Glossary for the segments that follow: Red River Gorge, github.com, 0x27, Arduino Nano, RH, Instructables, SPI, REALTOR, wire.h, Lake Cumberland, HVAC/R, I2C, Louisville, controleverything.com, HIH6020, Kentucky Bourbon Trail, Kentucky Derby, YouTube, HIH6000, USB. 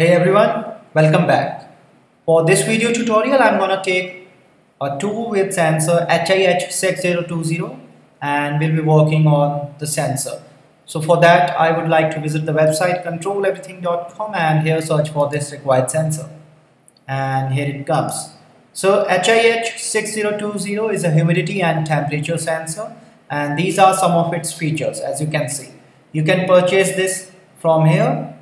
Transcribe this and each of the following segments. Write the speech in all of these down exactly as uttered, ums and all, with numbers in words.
Hey everyone, welcome back. For this video tutorial, I'm gonna take a two-way sensor H I H six zero two zero and we'll be working on the sensor. So for that, I would like to visit the website control everything dot com and here search for this required sensor. And here it comes. So H I H six zero two zero is a humidity and temperature sensor, and these are some of its features. As you can see, you can purchase this from here.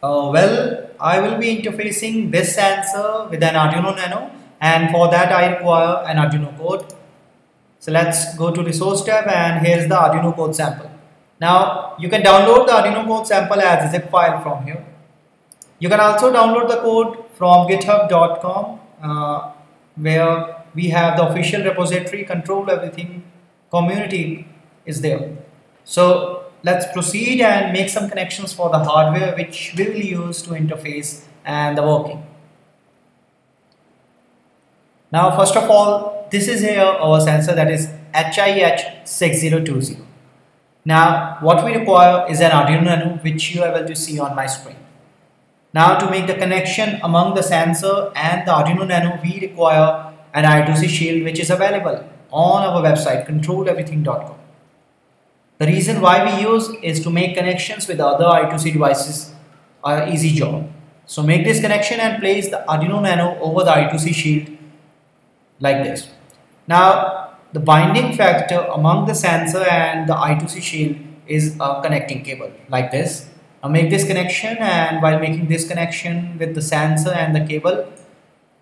Uh, well, I will be interfacing this sensor with an Arduino Nano, and for that I require an Arduino code. So let's go to resource tab and here is the Arduino code sample. Now you can download the Arduino code sample as a zip file from here. You can also download the code from github dot com uh, where we have the official repository Control Everything community is there. So let's proceed and make some connections for the hardware which we will use to interface and the working. Now first of all, this is here our sensor, that is H I H six zero two zero. Now what we require is an Arduino Nano, which you are able to see on my screen. Now to make the connection among the sensor and the Arduino Nano, we require an I two C shield which is available on our website control everything dot com. The reason why we use is to make connections with other I two C devices are easy job. So make this connection and place the Arduino Nano over the I two C shield like this. Now the binding factor among the sensor and the I two C shield is a connecting cable like this. Now make this connection, and while making this connection with the sensor and the cable,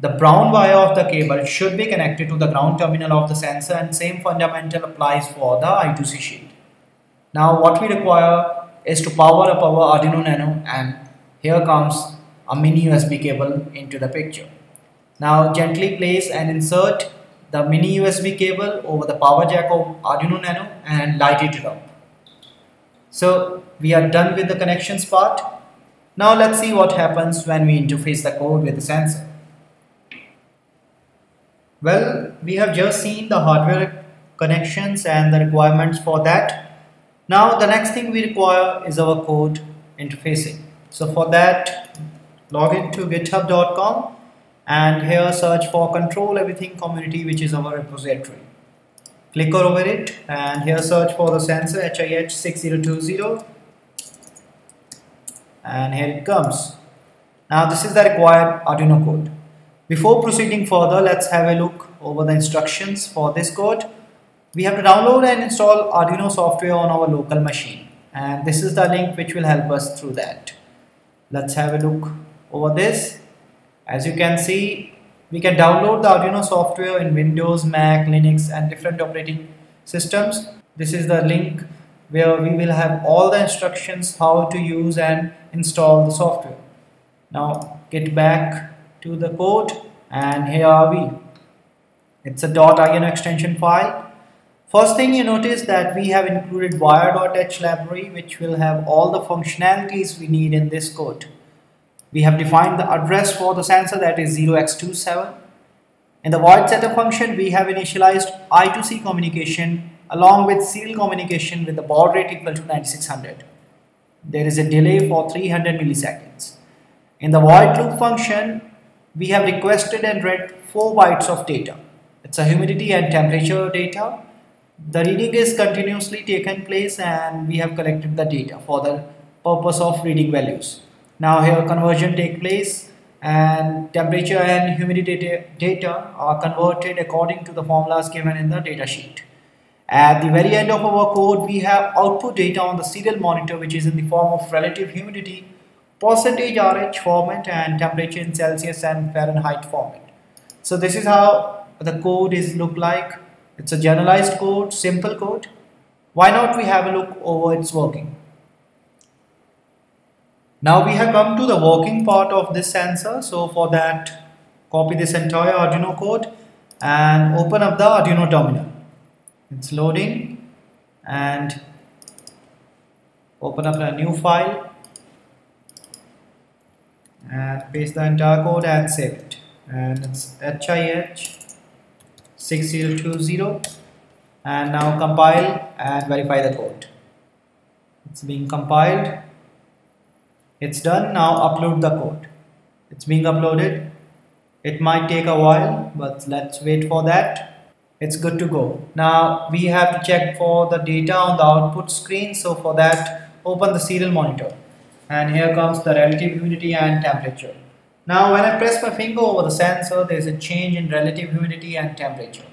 the brown wire of the cable should be connected to the ground terminal of the sensor, and same fundamental applies for the I two C shield. Now what we require is to power up our Arduino Nano, and here comes a mini U S B cable into the picture. Now gently place and insert the mini U S B cable over the power jack of Arduino Nano and light it up. So we are done with the connections part. Now let's see what happens when we interface the code with the sensor. Well, we have just seen the hardware connections and the requirements for that. Now the next thing we require is our code interfacing. So for that, log in to github dot com and here search for Control Everything community, which is our repository. Click over it and here search for the sensor H I H six zero two zero, and here it comes. Now this is the required Arduino code. Before proceeding further, let's have a look over the instructions for this code. We have to download and install Arduino software on our local machine, and this is the link which will help us through that. Let's have a look over this. As you can see, we can download the Arduino software in Windows, Mac, Linux and different operating systems. This is the link where we will have all the instructions how to use and install the software. Now get back to the code and here are we. It's a .arduino extension file. First thing you notice that we have included wire dot h library, which will have all the functionalities we need in this code. We have defined the address for the sensor, that is zero x twenty-seven. In the void setup function, we have initialized I two C communication along with serial communication with the baud rate equal to ninety-six hundred. There is a delay for three hundred milliseconds. In the void loop function, we have requested and read four bytes of data. It's a humidity and temperature data. The reading is continuously taken place and we have collected the data for the purpose of reading values. Now here conversion take place and temperature and humidity data are converted according to the formulas given in the data sheet. At the very end of our code, we have output data on the serial monitor, which is in the form of relative humidity, percentage R H format and temperature in Celsius and Fahrenheit format. So this is how the code is look like. It's a generalized code, simple code. Why not we have a look over its working? Now we have come to the working part of this sensor. So for that, copy this entire Arduino code and open up the Arduino terminal. It's loading, and open up a new file and paste the entire code and save it. And it's H I H six zero two zero, and now compile and verify the code. It's being compiled. It's done. Now upload the code. It's being uploaded. It might take a while, but let's wait for that. It's good to go. Now we have to check for the data on the output screen. So for that, open the serial monitor. And here comes the relative humidity and temperature. Now when I press my finger over the sensor, there is a change in relative humidity and temperature.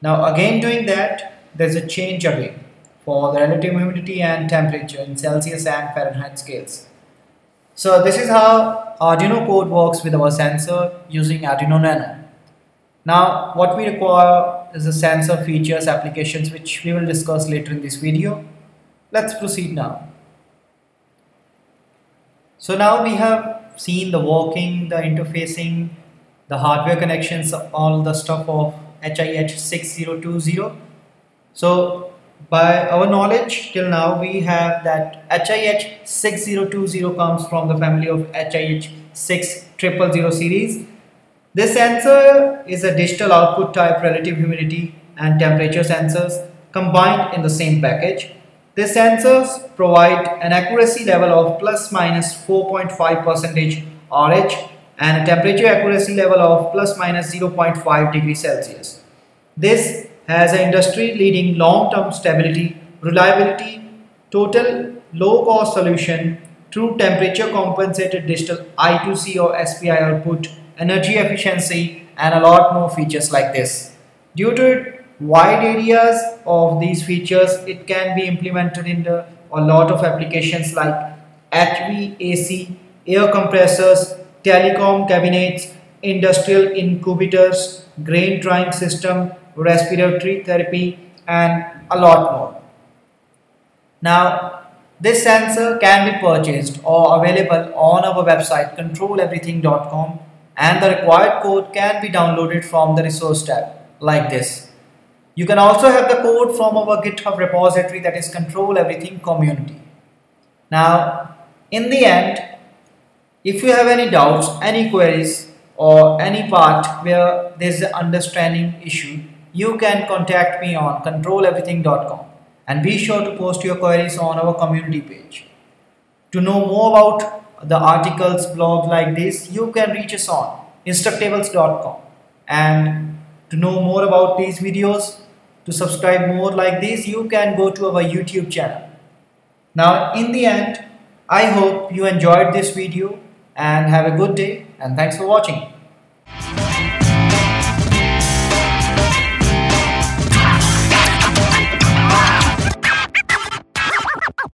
Now again doing that, there is a change again for the relative humidity and temperature in Celsius and Fahrenheit scales. So this is how Arduino code works with our sensor using Arduino Nano. Now what we require is the sensor features, applications, which we will discuss later in this video. Let's proceed now. So now we have seen the working, the interfacing, the hardware connections, all the stuff of H I H six zero two zero. So by our knowledge till now, we have that H I H six zero two zero comes from the family of H I H six zero zero zero series. This sensor is a digital output type relative humidity and temperature sensors combined in the same package. These sensors provide an accuracy level of plus minus four point five percent R H and a temperature accuracy level of plus minus zero point five degrees Celsius. This has an industry-leading long-term stability, reliability, total low-cost solution through temperature-compensated digital I two C or S P I output, energy efficiency, and a lot more features like this. Due to it, wide areas of these features, it can be implemented in the, a lot of applications like H V A C, air compressors, telecom cabinets, industrial incubators, grain drying system, respiratory therapy, and a lot more. Now this sensor can be purchased or available on our website control everything dot com, and the required code can be downloaded from the resource tab like this. You can also have the code from our GitHub repository, that is Control Everything community. Now in the end, if you have any doubts, any queries, or any part where there is an understanding issue, you can contact me on control everything dot com, and be sure to post your queries on our community page. To know more about the articles, blogs like this, you can reach us on instructables dot com. And to know more about these videos, to subscribe more like this, you can go to our YouTube channel. Now in the end, I hope you enjoyed this video and have a good day, and thanks for watching.